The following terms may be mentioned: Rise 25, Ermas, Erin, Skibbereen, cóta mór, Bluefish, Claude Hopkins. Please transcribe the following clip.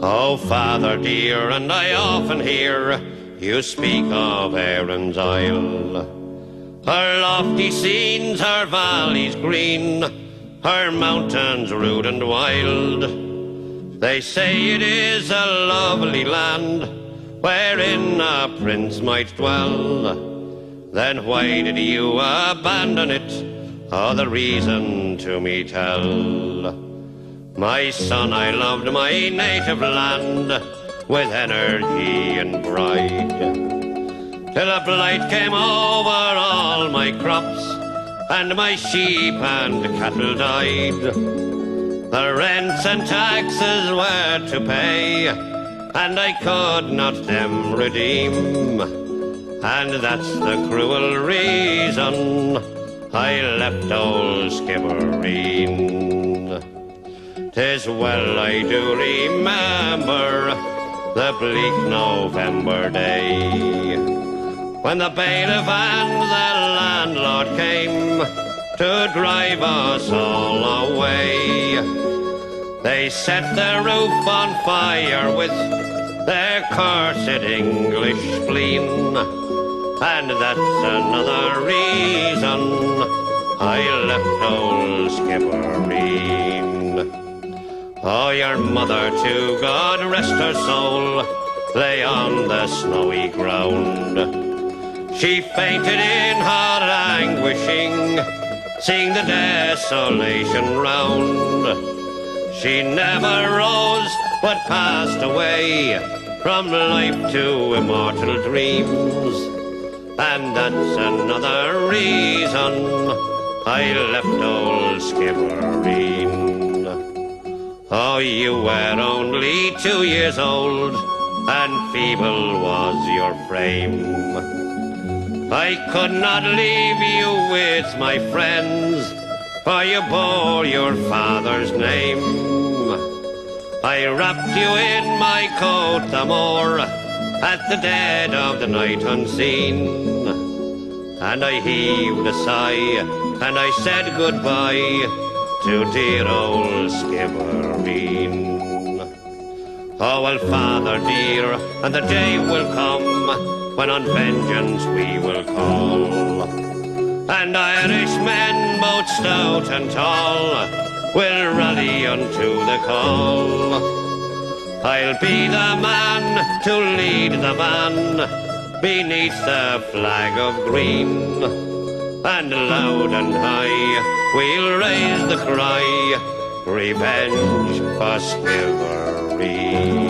Oh, father dear, and I often hear you speak of Erin's isle. Her lofty scenes, her valleys green, her mountains rude and wild. They say it is a lovely land wherein a prince might dwell. Then why did you abandon it? Oh, the reason to me tell. My son, I loved my native land with energy and pride, till a blight came over all my crops and my sheep and cattle died. The rents and taxes were to pay, and I could not them redeem, and that's the cruel reason I left old Skibbereen. 'Tis well I do remember the bleak November day, when the bailiff and the landlord came to drive us all away. They set the roof on fire with their cursed English spleen, and that's another reason I left old Skibbereen. Oh, your mother, to God rest her soul, lay on the snowy ground. She fainted in her anguishing, seeing the desolation round. She never rose, but passed away from life to immortal dreams, and that's another reason I left old Skibbereen. Oh, you were only 2 years old, and feeble was your frame. I could not leave you with my friends, for you bore your father's name. I wrapped you in my cóta mór at the dead of the night unseen, and I heaved a sigh, and I said goodbye to dear old Skibbereen. Oh, well, father dear, and the day will come when on vengeance we will call, and Irishmen both stout and tall will rally unto the call. I'll be the man to lead the van beneath the flag of green, and loud and high we'll raise the cry, revenge for Skibbereen.